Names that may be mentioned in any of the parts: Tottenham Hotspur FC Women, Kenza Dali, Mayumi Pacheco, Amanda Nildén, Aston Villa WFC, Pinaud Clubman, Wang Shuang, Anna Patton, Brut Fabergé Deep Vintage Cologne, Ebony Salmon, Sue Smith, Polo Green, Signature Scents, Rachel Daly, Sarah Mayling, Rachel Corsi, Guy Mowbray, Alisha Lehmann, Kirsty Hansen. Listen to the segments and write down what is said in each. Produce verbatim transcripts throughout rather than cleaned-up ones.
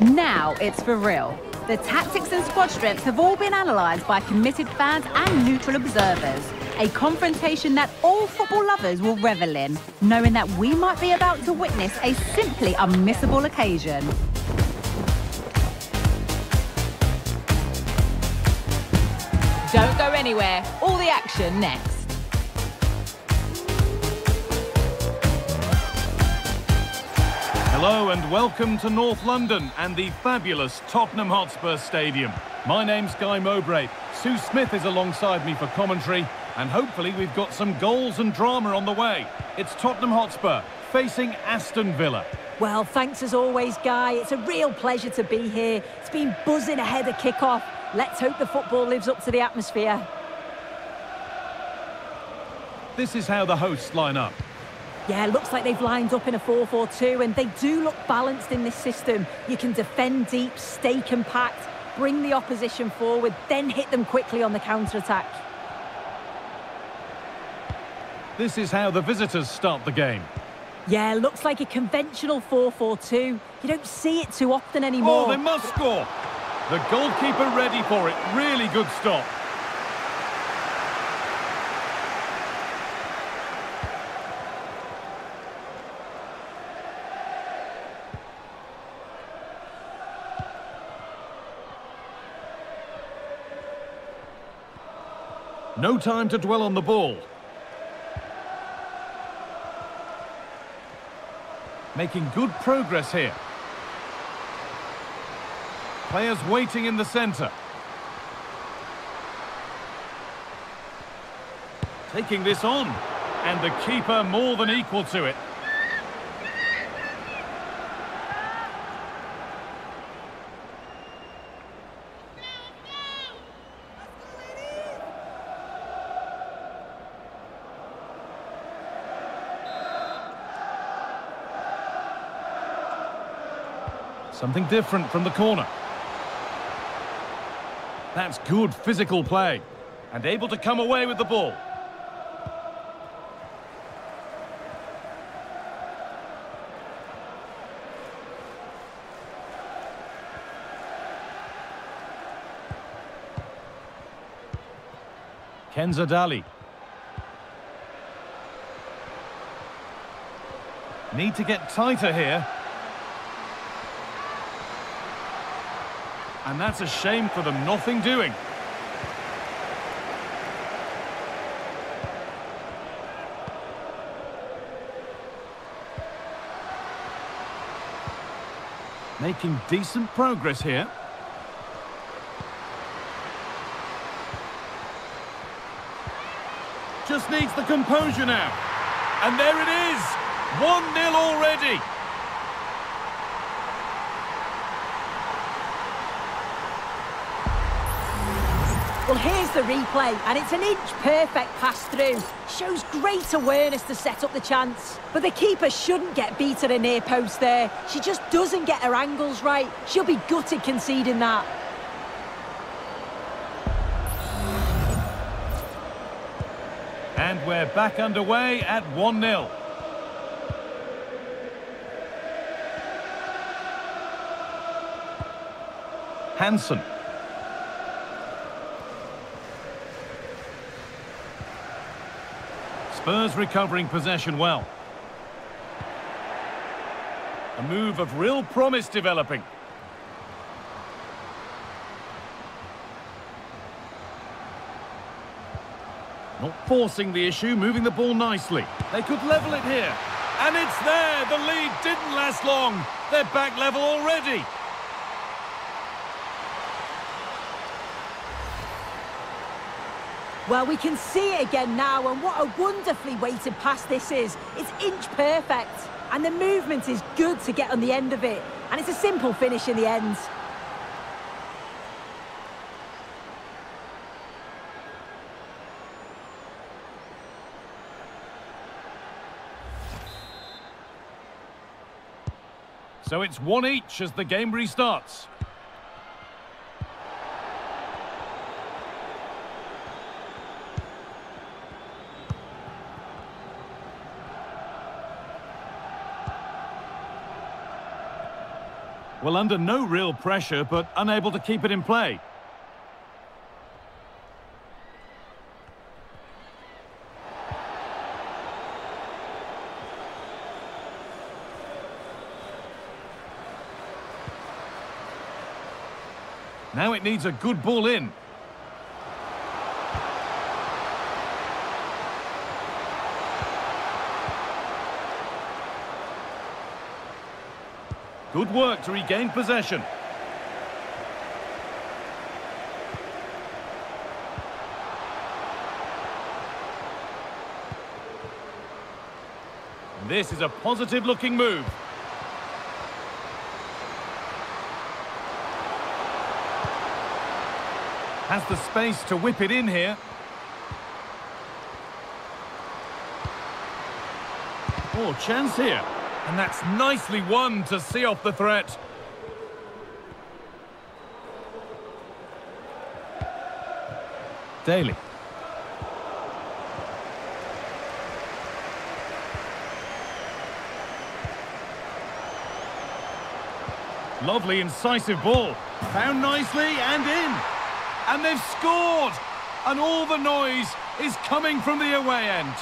Now it's for real. The tactics and squad strengths have all been analysed by committed fans and neutral observers. A confrontation that all football lovers will revel in, knowing that we might be about to witness a simply unmissable occasion. Don't go anywhere. All the action next. Hello and welcome to North London and the fabulous Tottenham Hotspur Stadium. My name's Guy Mowbray. Sue Smith is alongside me for commentary, and hopefully we've got some goals and drama on the way. It's Tottenham Hotspur facing Aston Villa. Well, thanks as always, Guy. It's a real pleasure to be here. It's been buzzing ahead of kick-off. Let's hope the football lives up to the atmosphere. This is how the hosts line up. Yeah, looks like they've lined up in a four four two, and they do look balanced in this system. You can defend deep, stay compact, bring the opposition forward, then hit them quickly on the counter-attack. This is how the visitors start the game. Yeah, looks like a conventional four four two. You don't see it too often anymore. Oh, they must score! The goalkeeper ready for it. Really good stop. No time to dwell on the ball. Making good progress here. Players waiting in the centre. Taking this on. And the keeper more than equal to it. Something different from the corner. That's good physical play. And able to come away with the ball. Kenza Dali. Need to get tighter here. And that's a shame for them, nothing doing. Making decent progress here. Just needs the composure now. And there it is! one nil already! Well, here's the replay, and it's an inch-perfect pass-through. Shows great awareness to set up the chance. But the keeper shouldn't get beat at a near post there. She just doesn't get her angles right. She'll be gutted conceding that. And we're back underway at one nil. Hansen. Spurs recovering possession well. A move of real promise developing. Not forcing the issue, moving the ball nicely. They could level it here. And it's there! The lead didn't last long. They're back level already. Well, we can see it again now, and what a wonderfully weighted pass this is. It's inch perfect, and the movement is good to get on the end of it. And it's a simple finish in the end. So it's one each as the game restarts. Well, under no real pressure, but unable to keep it in play. Now it needs a good ball in. Good work to regain possession. This is a positive-looking move. Has the space to whip it in here. Oh, chance here. And that's nicely won to see off the threat. Daly. Lovely, incisive ball. Found nicely and in. And they've scored. And all the noise is coming from the away end.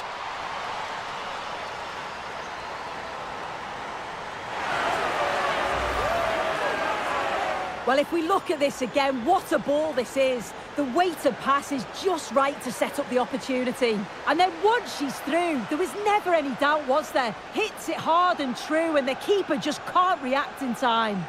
Well, if we look at this again, what a ball this is. The weighted pass is just right to set up the opportunity. And then once she's through, there was never any doubt, was there? Hits it hard and true, and the keeper just can't react in time.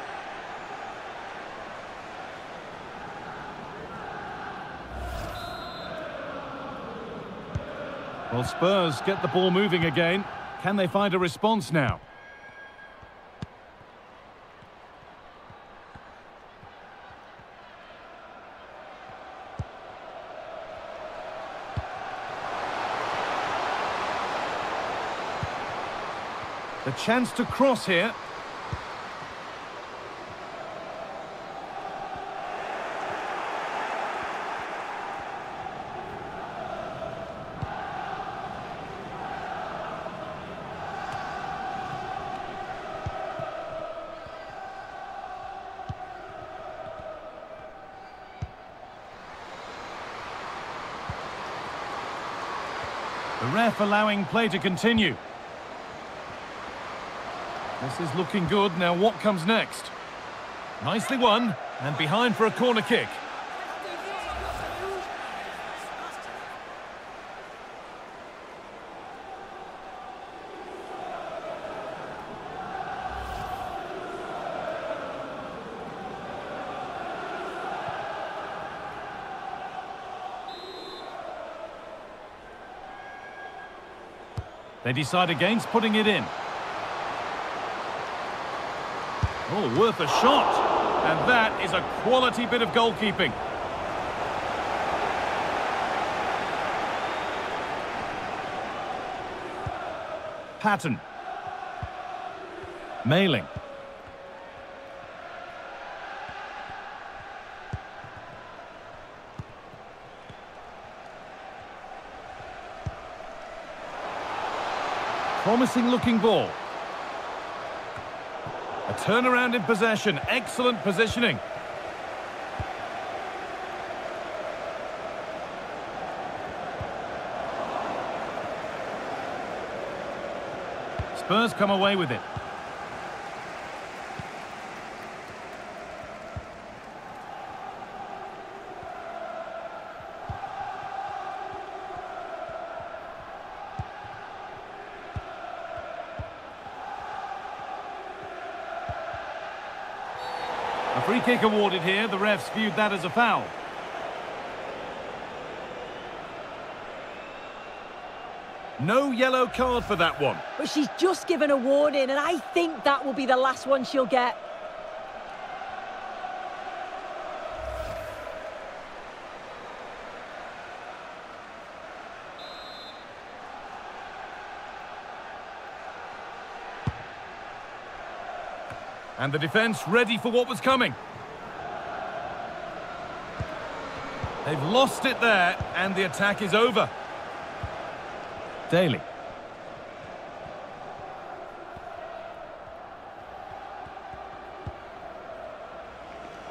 Well, Spurs get the ball moving again. Can they find a response now? The chance to cross here. The ref allowing play to continue. This is looking good. Now what comes next? Nicely won, and behind for a corner kick. They decide against putting it in. Oh, worth a shot. And that is a quality bit of goalkeeping. Patton. Mayling. Promising looking ball. A turnaround in possession, excellent positioning. Spurs come away with it. Free kick awarded here. The refs viewed that as a foul. No yellow card for that one. But she's just given a warning, and I think that will be the last one she'll get. And the defence ready for what was coming. They've lost it there, and the attack is over. Daly.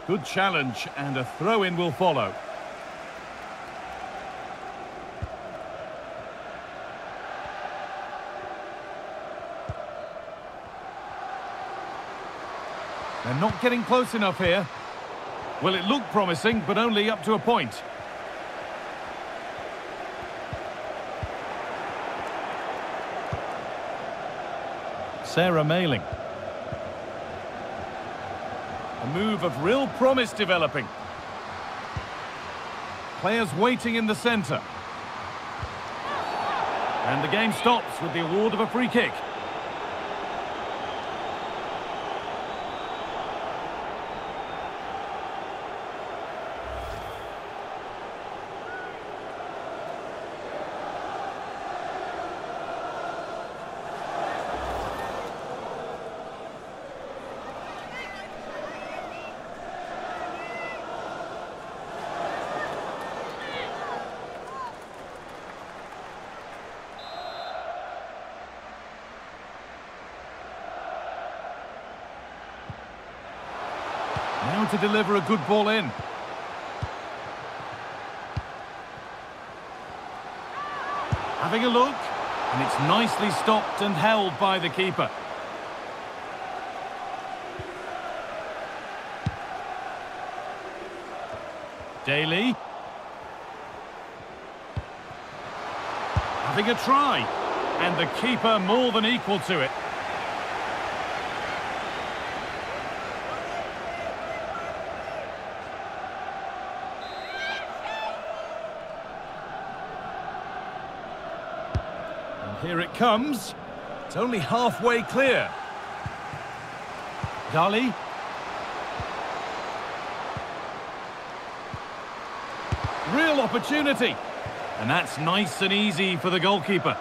Good challenge, and a throw-in will follow. They're not getting close enough here. Well, it looked promising, but only up to a point. Sarah Mayling. A move of real promise developing. Players waiting in the centre. And the game stops with the award of a free kick. Now to deliver a good ball in. Having a look, and it's nicely stopped and held by the keeper. Daly. Having a try, and the keeper more than equal to it. Here it comes. It's only halfway clear. Dali. Real opportunity. And that's nice and easy for the goalkeeper.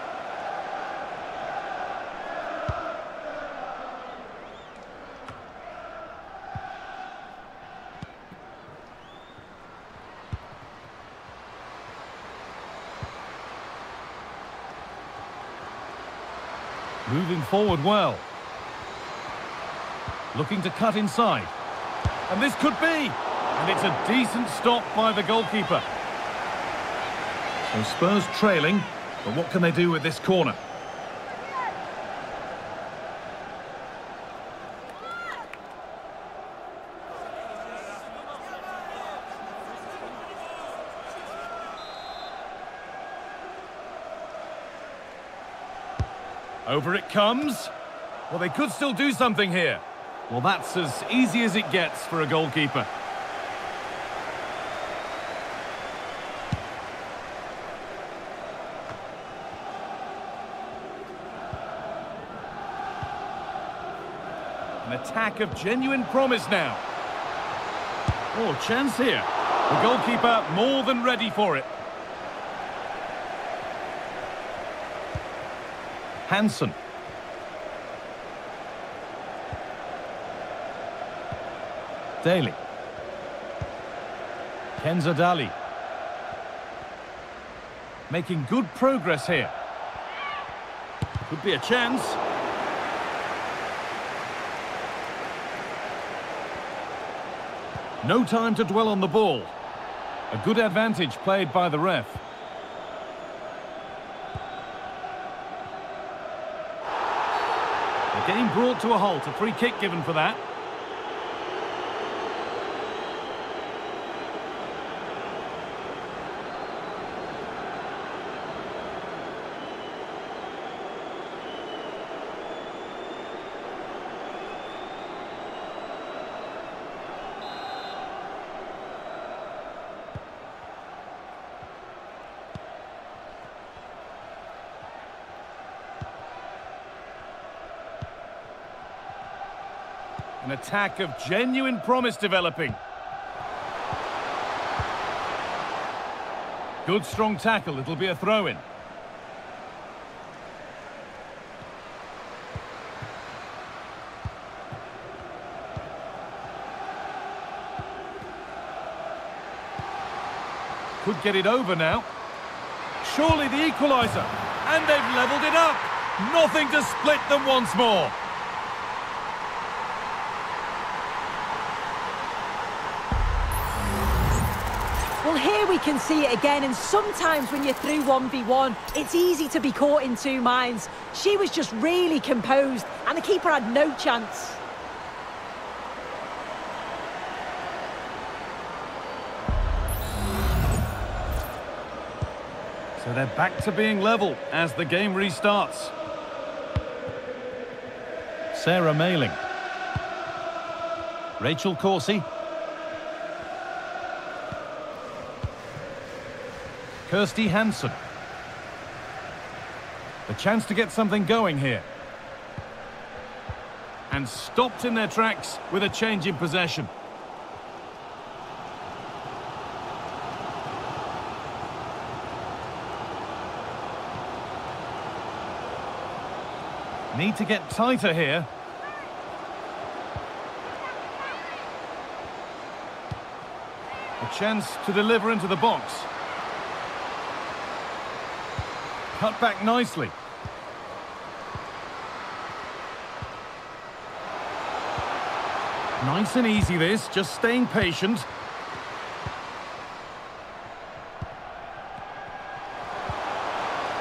Moving forward well. Looking to cut inside. And this could be. And it's a decent stop by the goalkeeper. So Spurs trailing, but what can they do with this corner? Over it comes. Well, they could still do something here. Well, that's as easy as it gets for a goalkeeper. An attack of genuine promise now. Oh, chance here. The goalkeeper more than ready for it. Hansen. Daly. Kenza Dali. Making good progress here. Could be a chance. No time to dwell on the ball. A good advantage played by the ref. Game brought to a halt, a free kick given for that. An attack of genuine promise developing. Good strong tackle, it'll be a throw-in. Could get it over now. Surely the equaliser. And they've levelled it up. Nothing to split them once more. Well, here we can see it again, and sometimes when you're through one v one, it's easy to be caught in two minds. She was just really composed, and the keeper had no chance. So they're back to being level as the game restarts. Sarah Mayling. Rachel Corsi. Kirsty Hansen. The chance to get something going here. And stopped in their tracks with a change in possession. Need to get tighter here. A chance to deliver into the box. Cut back nicely. Nice and easy this, just staying patient.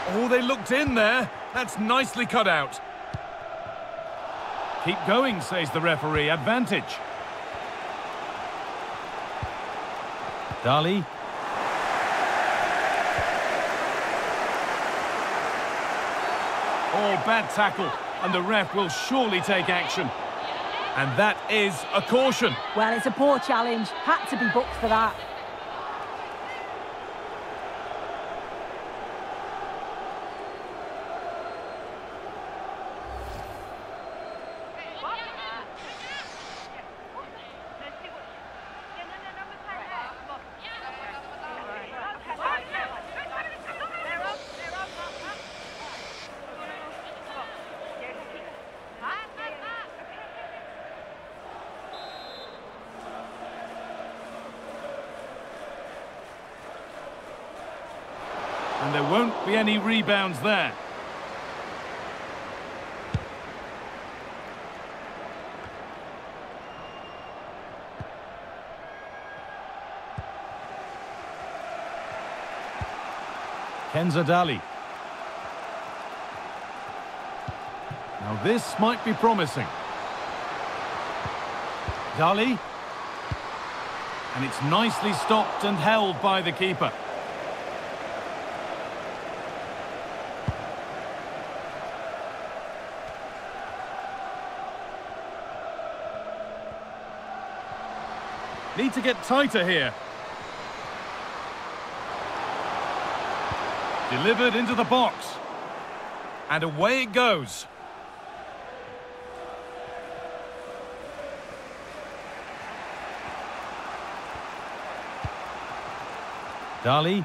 Oh, they looked in there. That's nicely cut out. Keep going, says the referee. Advantage. Dali. Oh, bad tackle. And the ref will surely take action. And that is a caution. Well, it's a poor challenge. Had to be booked for that. And there won't be any rebounds there. Kenza Dali. Now this might be promising. Dali. And it's nicely stopped and held by the keeper. Need to get tighter here. Delivered into the box. And away it goes. Dali.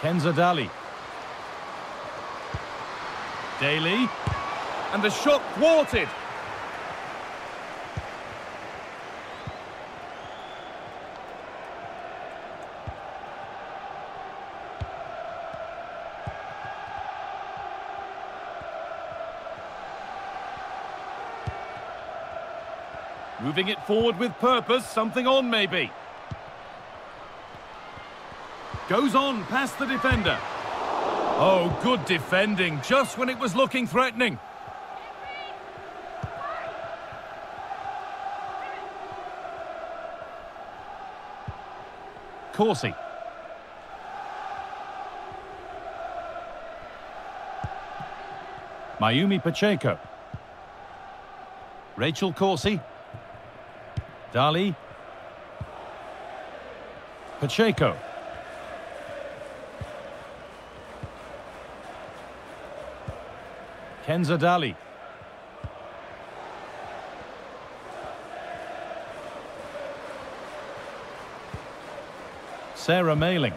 Kenza Dali. Daly. And the shot thwarted. Moving it forward with purpose, something on maybe. Goes on past the defender. Oh, good defending, just when it was looking threatening. Corsi. Mayumi Pacheco. Rachel Corsi. Dali. Pacheco. Kenza Dali. Sarah Mayling.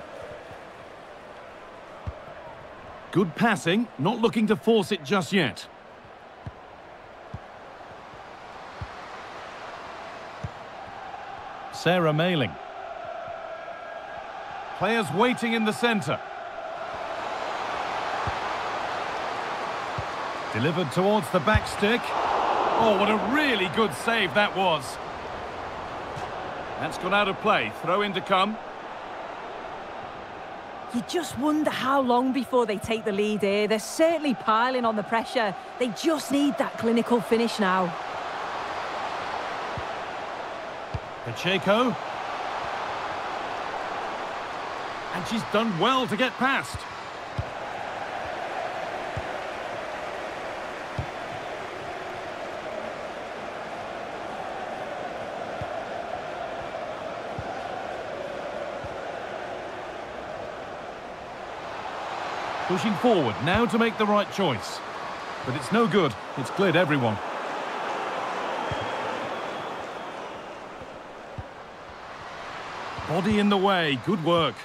Good passing, not looking to force it just yet. Sarah Mayling. Players waiting in the centre. Delivered towards the back stick. Oh, what a really good save that was. That's gone out of play. Throw in to come. You just wonder how long before they take the lead here. They're certainly piling on the pressure. They just need that clinical finish now. Pacheco. And she's done well to get past. Pushing forward, now to make the right choice. But it's no good, it's cleared everyone. Body in the way, good work.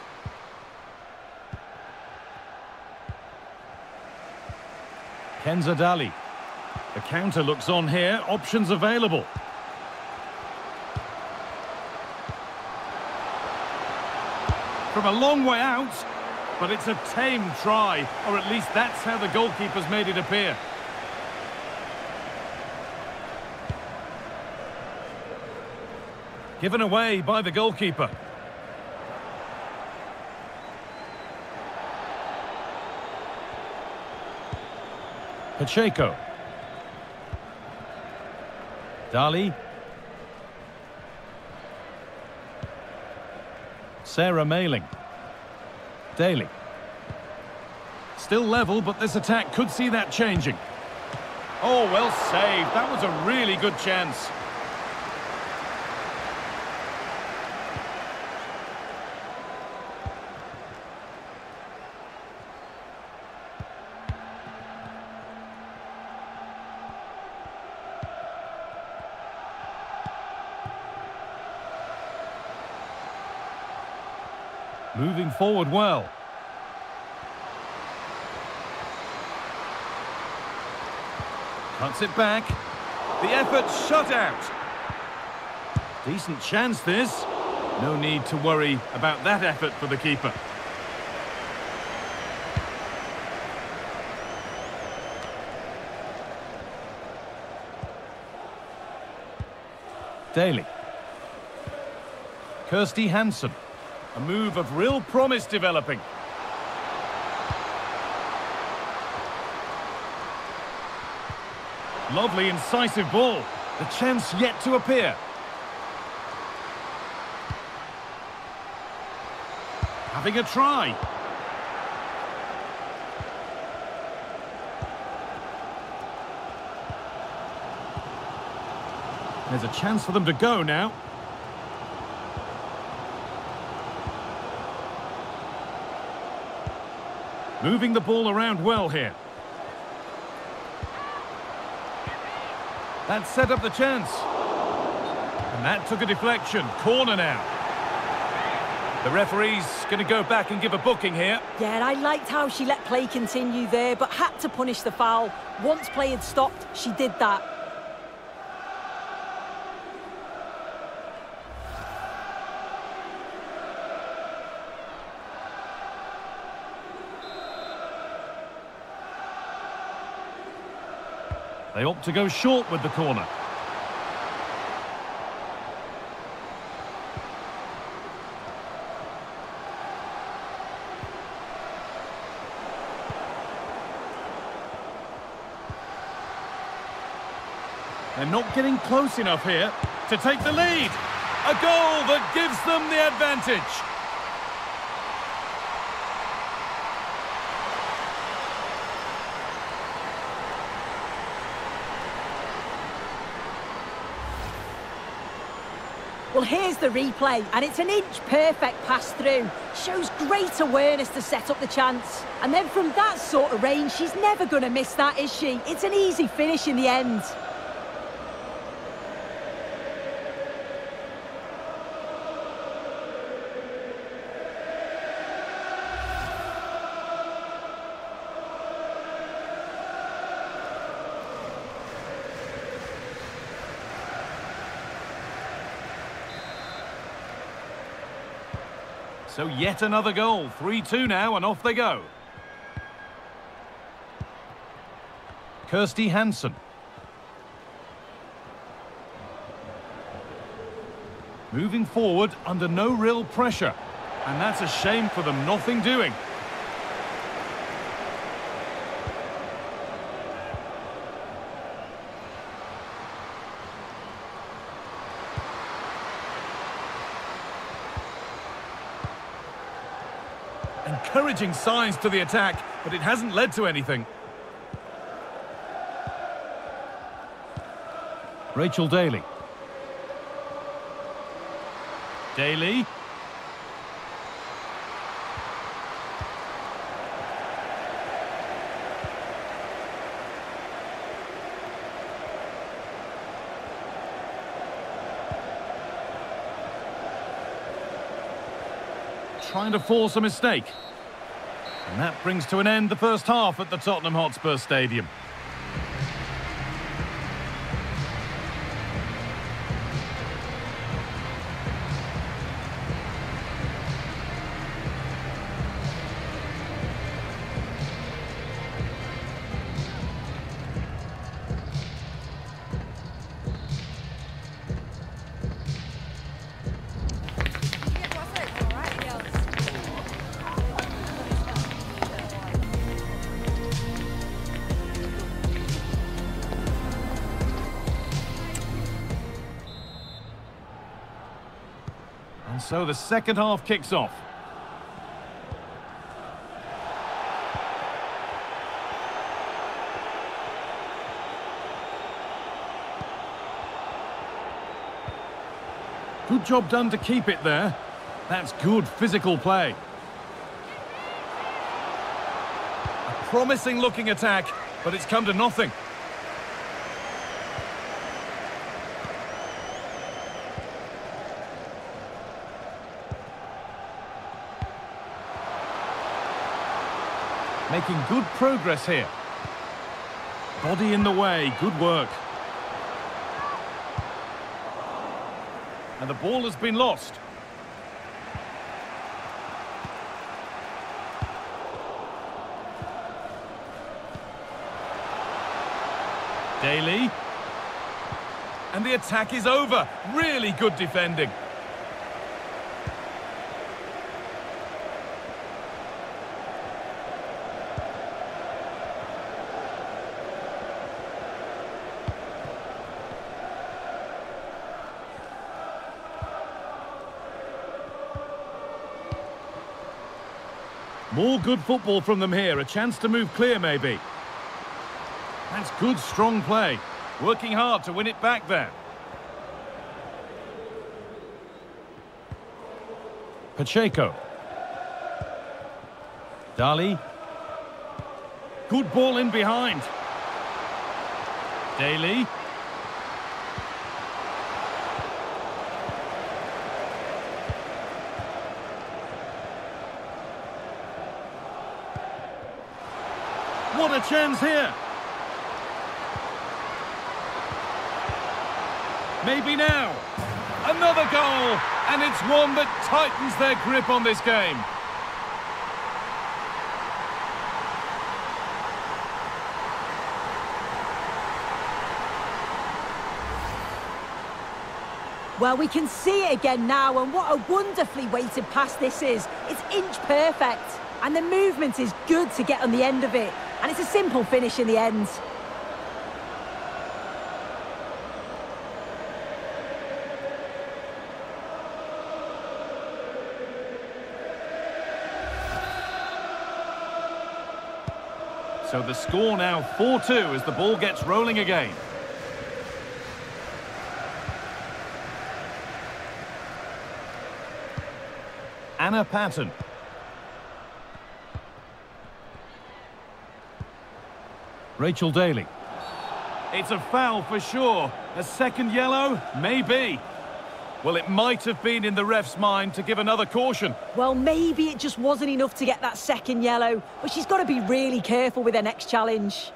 Kenza Dali. The counter looks on here, options available. From a long way out. But it's a tame try, or at least that's how the goalkeeper's made it appear. Given away by the goalkeeper. Pacheco. Dali. Sarah Mayling. Daly. Still level, but this attack could see that changing. Oh, well saved. That was a really good chance. Moving forward well. Cuts it back. The effort shut out. Decent chance this. No need to worry about that effort for the keeper. Daly. Kirsty Hansen. A move of real promise developing. Lovely, incisive ball. The chance yet to appear. Having a try. There's a chance for them to go now. Moving the ball around well here. That set up the chance. And that took a deflection. Corner now. The referee's going to go back and give a booking here. Yeah, and I liked how she let play continue there, but had to punish the foul. Once play had stopped, she did that. They opt to go short with the corner. They're not getting close enough here to take the lead. A goal that gives them the advantage. Well, here's the replay, and it's an inch-perfect pass-through. Shows great awareness to set up the chance. And then from that sort of range, she's never going to miss that, is she? It's an easy finish in the end. So yet another goal, three two now, and off they go. Kirsty Hansen. moving forward under no real pressure. And that's a shame for them, nothing doing. Encouraging signs to the attack, but it hasn't led to anything. Rachel Daly. Daly. Trying to force a mistake. And that brings to an end the first half at the Tottenham Hotspur Stadium. So the second half kicks off. Good job done to keep it there. That's good physical play. A promising looking attack, but it's come to nothing. Making good progress here. Body in the way, good work. And the ball has been lost. Daly. And the attack is over. Really good defending. More good football from them here. A chance to move clear, maybe. That's good, strong play. Working hard to win it back there. Pacheco. Dali. Good ball in behind. Daly. What a chance here. Maybe now. Another goal, and it's one that tightens their grip on this game. Well, we can see it again now, and what a wonderfully weighted pass this is. It's inch perfect, and the movement is good to get on the end of it. And it's a simple finish in the end. So the score now four two as the ball gets rolling again. Anna Patton. Rachel Daly. It's a foul for sure. A second yellow? Maybe. Well, it might have been in the ref's mind to give another caution. Well, maybe it just wasn't enough to get that second yellow. But she's got to be really careful with her next challenge.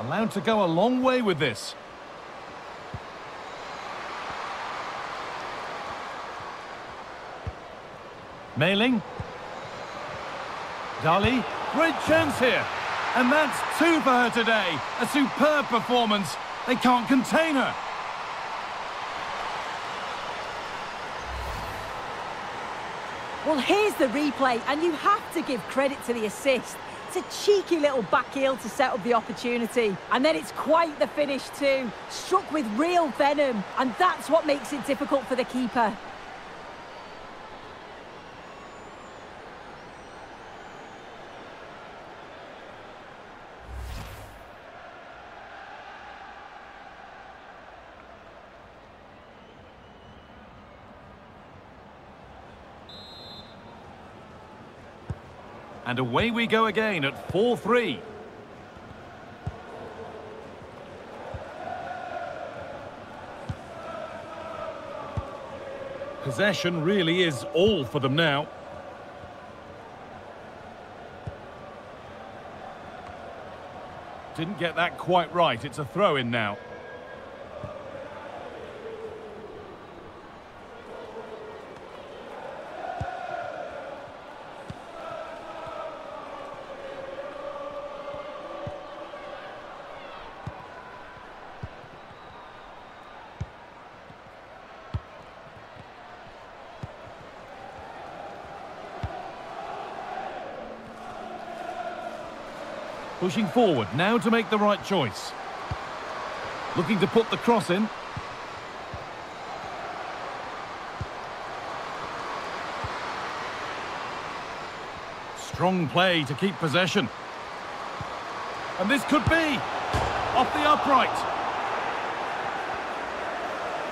Allowed to go a long way with this. Mayling. Dali. Great chance here. And that's two for her today. A superb performance. They can't contain her. Well, here's the replay, and you have to give credit to the assist. It's a cheeky little back heel to set up the opportunity. And then it's quite the finish too. Struck with real venom. And that's what makes it difficult for the keeper. And away we go again at four three. Possession really is all for them now. Didn't get that quite right. It's a throw-in now. Pushing forward, now to make the right choice. Looking to put the cross in. Strong play to keep possession. And this could be off the upright.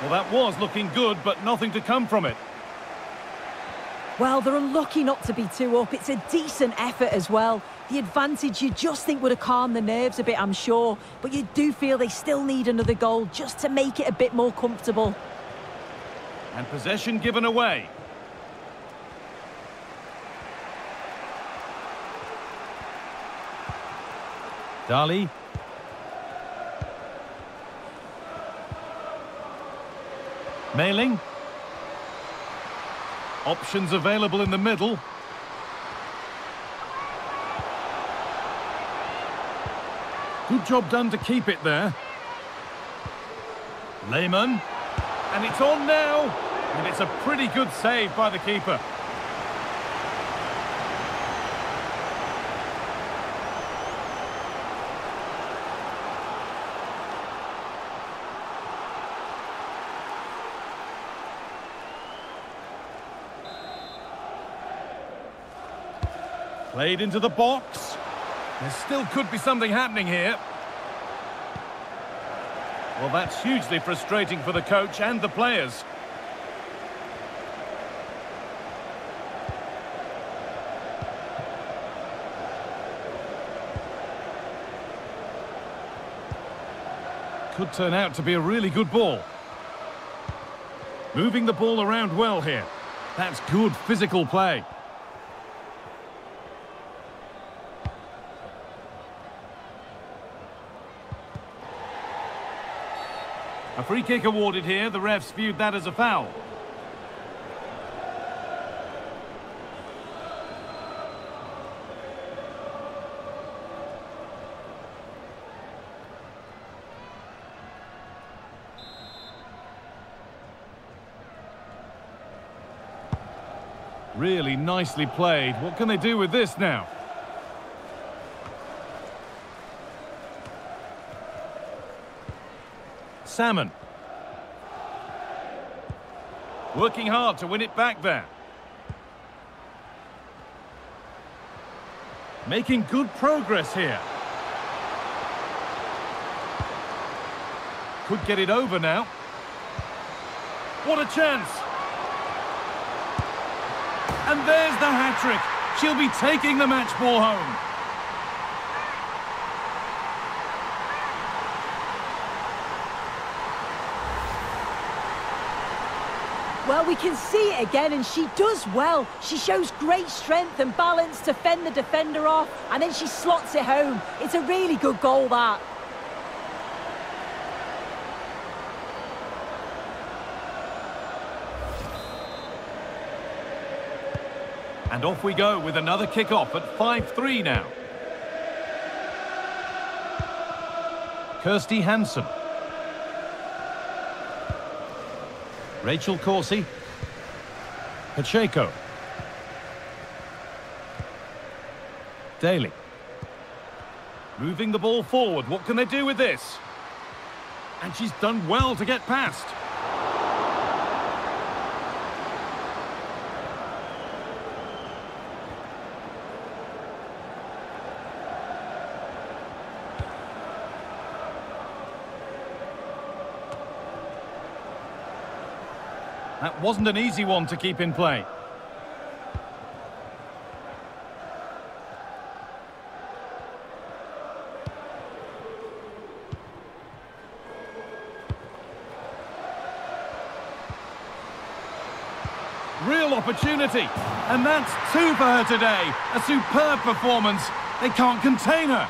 Well, that was looking good, but nothing to come from it. Well, they're unlucky not to be two up. It's a decent effort as well. The advantage you just think would have calmed the nerves a bit, I'm sure. But you do feel they still need another goal just to make it a bit more comfortable. And possession given away. Dali. Mayling. Options available in the middle. Good job done to keep it there. Lehmann. And it's on now. And it's a pretty good save by the keeper. Played into the box. There still could be something happening here. Well, that's hugely frustrating for the coach and the players. Could turn out to be a really good ball. Moving the ball around well here. That's good physical play. A free kick awarded here. The refs viewed that as a foul. Really nicely played. What can they do with this now? Salmon. Working hard to win it back there. Making good progress here. Could get it over now. What a chance! And there's the hat-trick. She'll be taking the match ball home. Well, we can see it again, and she does well. She shows great strength and balance to fend the defender off, and then she slots it home. It's a really good goal, that. And off we go with another kick-off at five three now. Kirsty Hansen. Rachel Corsi. Pacheco. Daly. Moving the ball forward. What can they do with this? And she's done well to get past. That wasn't an easy one to keep in play. Real opportunity, and that's two for her today. A superb performance. They can't contain her.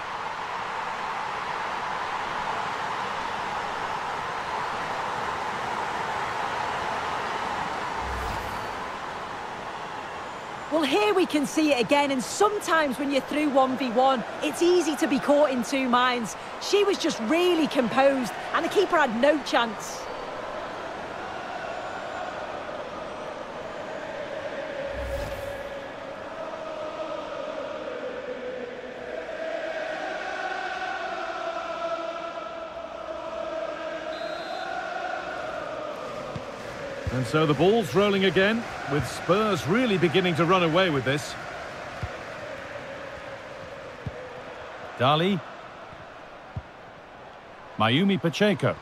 Well, here we can see it again, and sometimes when you're through one v one, it's easy to be caught in two minds. She was just really composed, and the keeper had no chance. And so the ball's rolling again, with Spurs really beginning to run away with this. Dali. Mayumi Pacheco.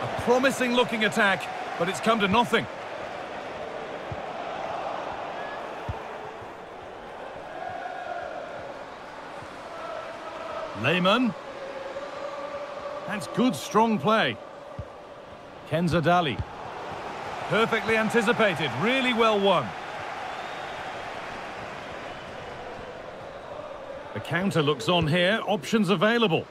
A promising looking attack, but it's come to nothing. Lehmann. That's good, strong play. Kenza Dali. Perfectly anticipated, really well won. The counter looks on here, options available.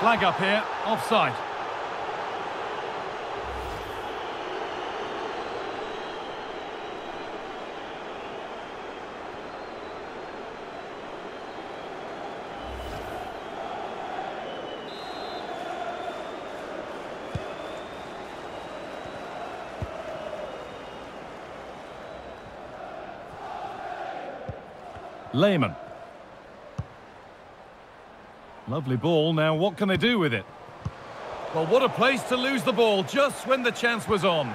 Flag up here, offside. Lehmann. Lovely ball. Now, what can they do with it? Well, what a place to lose the ball just when the chance was on.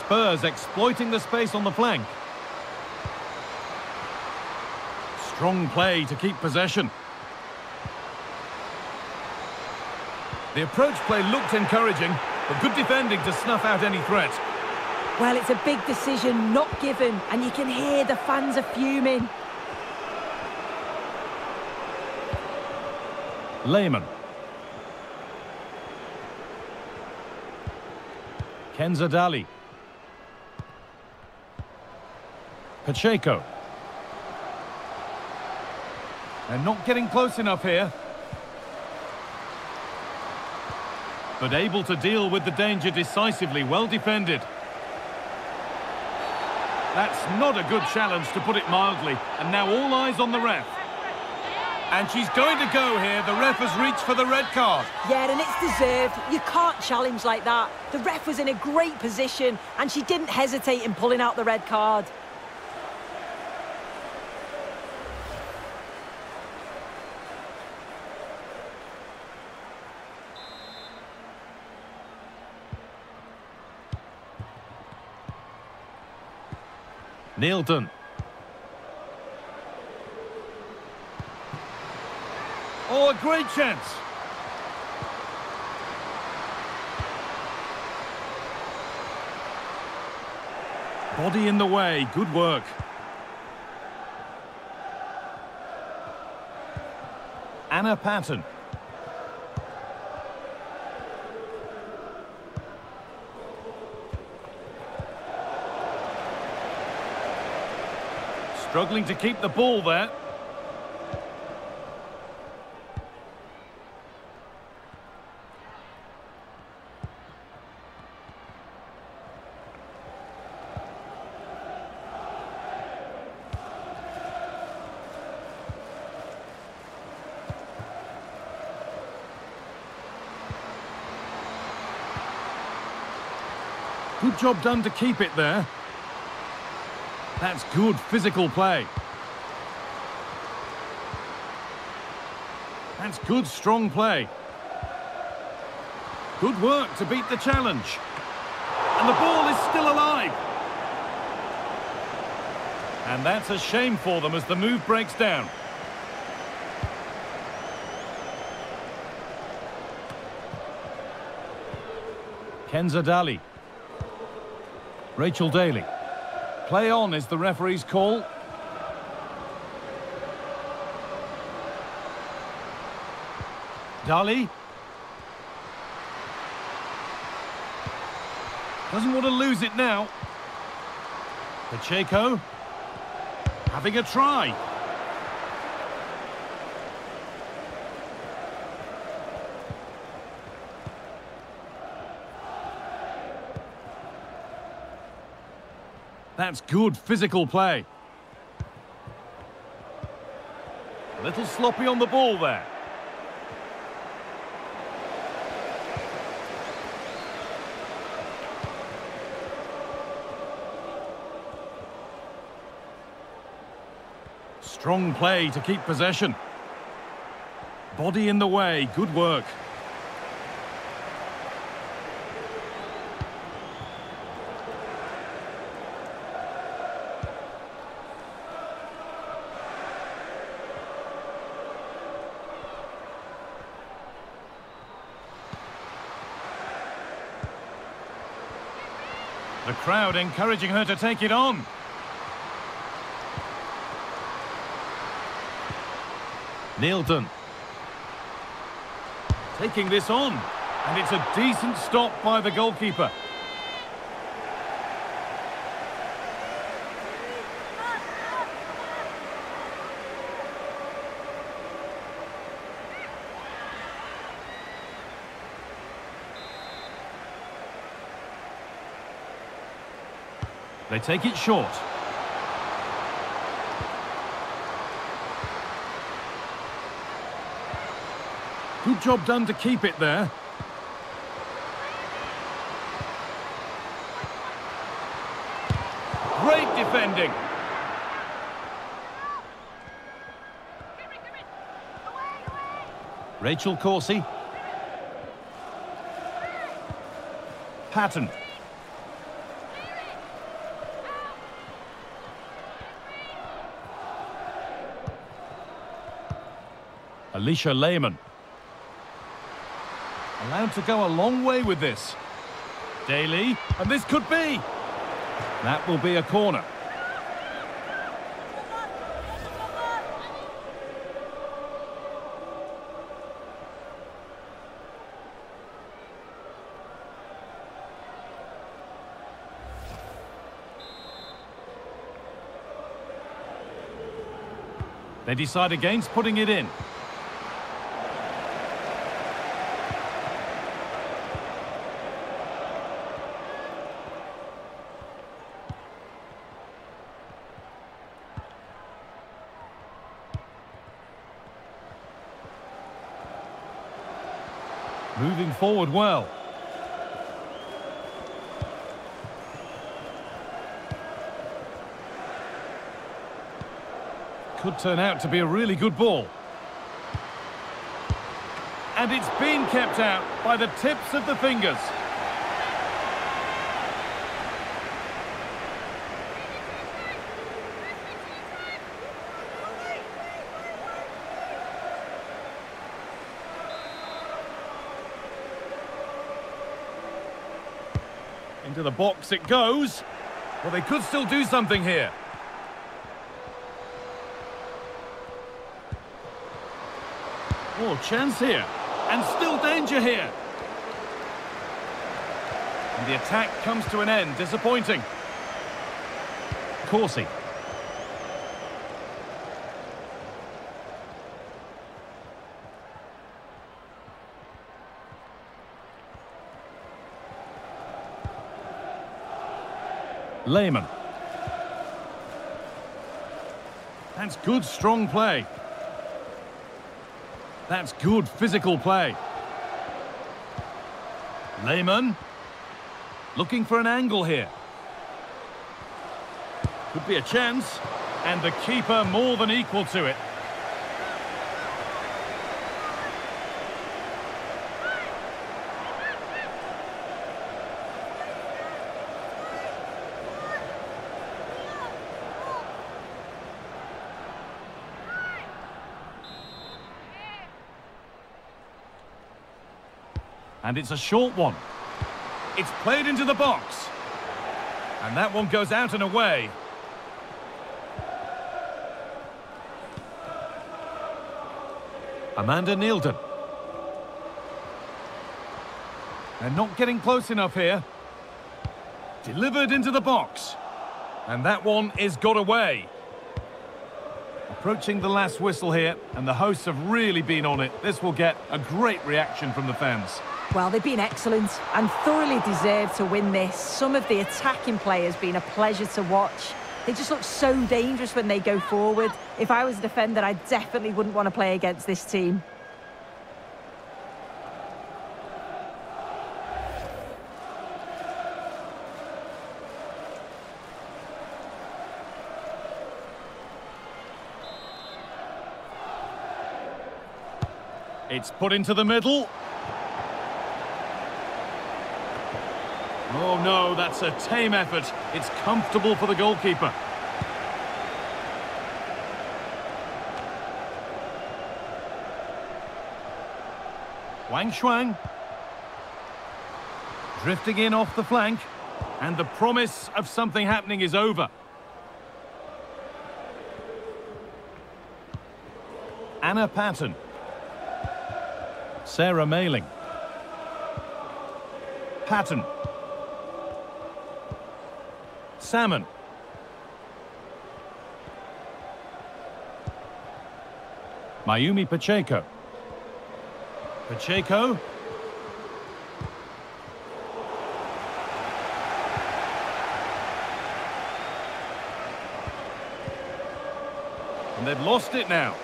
Spurs exploiting the space on the flank. Strong play to keep possession. The approach play looked encouraging, but good defending to snuff out any threat. Well, it's a big decision not given, and you can hear the fans are fuming. Lehmann. Kenza Dali. Pacheco. They're not getting close enough here. But able to deal with the danger decisively, well defended. That's not a good challenge, to put it mildly. And now all eyes on the ref. And she's going to go here. The ref has reached for the red card. Yeah, and it's deserved. You can't challenge like that. The ref was in a great position, and she didn't hesitate in pulling out the red card. Nildén. Oh, a great chance. Body in the way, good work. Anna Patton. Struggling to keep the ball there. Good job done to keep it there. That's good physical play. That's good, strong play. Good work to beat the challenge. And the ball is still alive. And that's a shame for them as the move breaks down. Kenza Dali. Rachel Daly. Play on is the referee's call. Dali. Doesn't want to lose it now. Pacheco. Having a try. That's good physical play. A little sloppy on the ball there. Strong play to keep possession. Body in the way, good work. The crowd encouraging her to take it on. Nildén taking this on, and it's a decent stop by the goalkeeper. They take it short. Good job done to keep it there. Great defending. Rachel Corsi. Patton. Alisha Lehmann. Allowed to go a long way with this. Daly, and this could be. That will be a corner. They decide against putting it in. Moving forward well. Could turn out to be a really good ball. And it's been kept out by the tips of the fingers. Into the box it goes. Well, they could still do something here. Oh, chance here. And still danger here. And the attack comes to an end. Disappointing. Corsi. Lehmann. That's good, strong play. That's good physical play. Lehmann. Looking for an angle here. Could be a chance. And the keeper more than equal to it. And it's a short one. It's played into the box. And that one goes out and away. Amanda Nildén. They're not getting close enough here. Delivered into the box. And that one is got away. Approaching the last whistle here, and the hosts have really been on it. This will get a great reaction from the fans. Well, they've been excellent and thoroughly deserve to win this. Some of the attacking players been a pleasure to watch. They just look so dangerous when they go forward. If I was a defender, I definitely wouldn't want to play against this team. It's put into the middle. Oh no, that's a tame effort. It's comfortable for the goalkeeper. Wang Shuang. Drifting in off the flank. And the promise of something happening is over. Anna Patton. Sarah Mayling. Patton. Salmon. Mayumi Pacheco. Pacheco. And they've lost it now.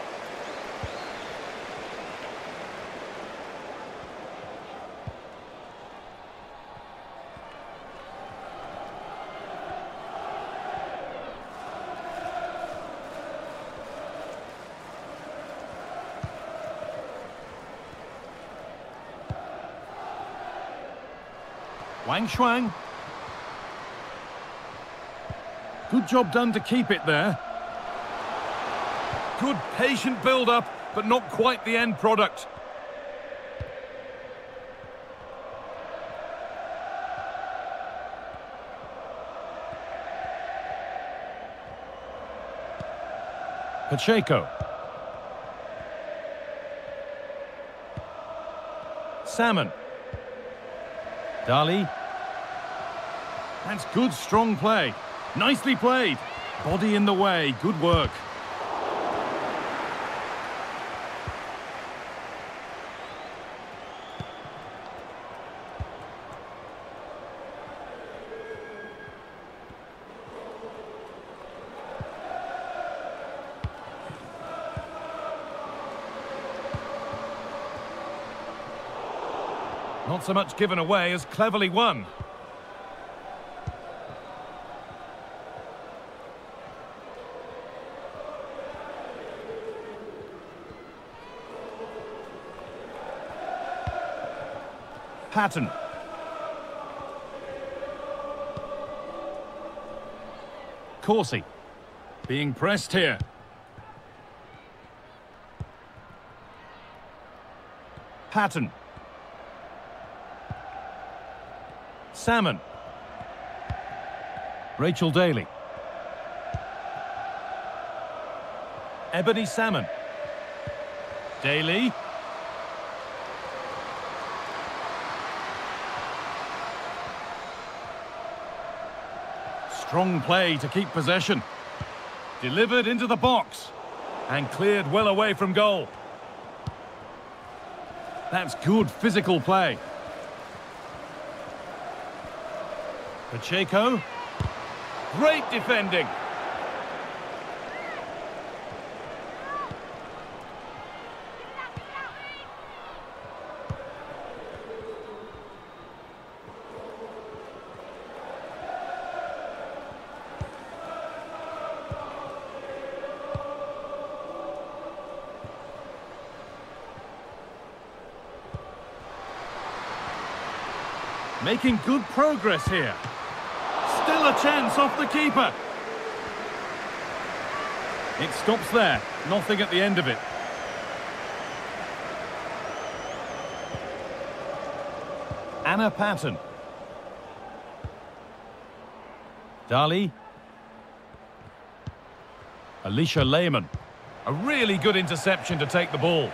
Wang Shuang. Good job done to keep it there. Good patient build-up, but not quite the end product. Pacheco. Salmon. Dali. That's good, strong play. Nicely played. Body in the way. Good work. Not so much given away as cleverly won. Patton. Corsi. Being pressed here. Patton. Salmon. Rachel Daly. Ebony Salmon. Daly. Strong play to keep possession. Delivered into the box. And cleared well away from goal. That's good physical play. Pacheco. Great defending. making good progress here. Still a chance off the keeper. It stops there, nothing at the end of it. Anna Patton. Dali. Alisha Lehmann. A really good interception to take the ball.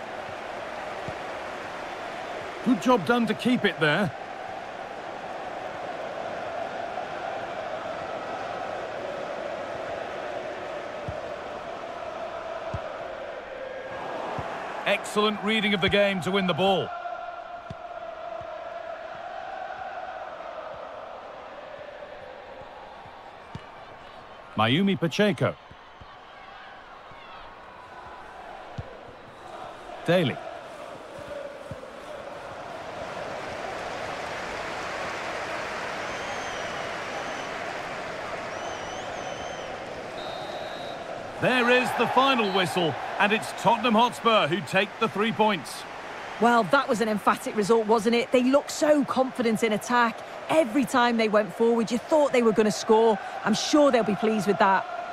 Good job done to keep it there. Excellent reading of the game to win the ball. Mayumi Pacheco. Daly. There is the final whistle, and it's Tottenham Hotspur who take the three points. Well, that was an emphatic result, wasn't it? They looked so confident in attack. Every time they went forward, you thought they were going to score. I'm sure they'll be pleased with that.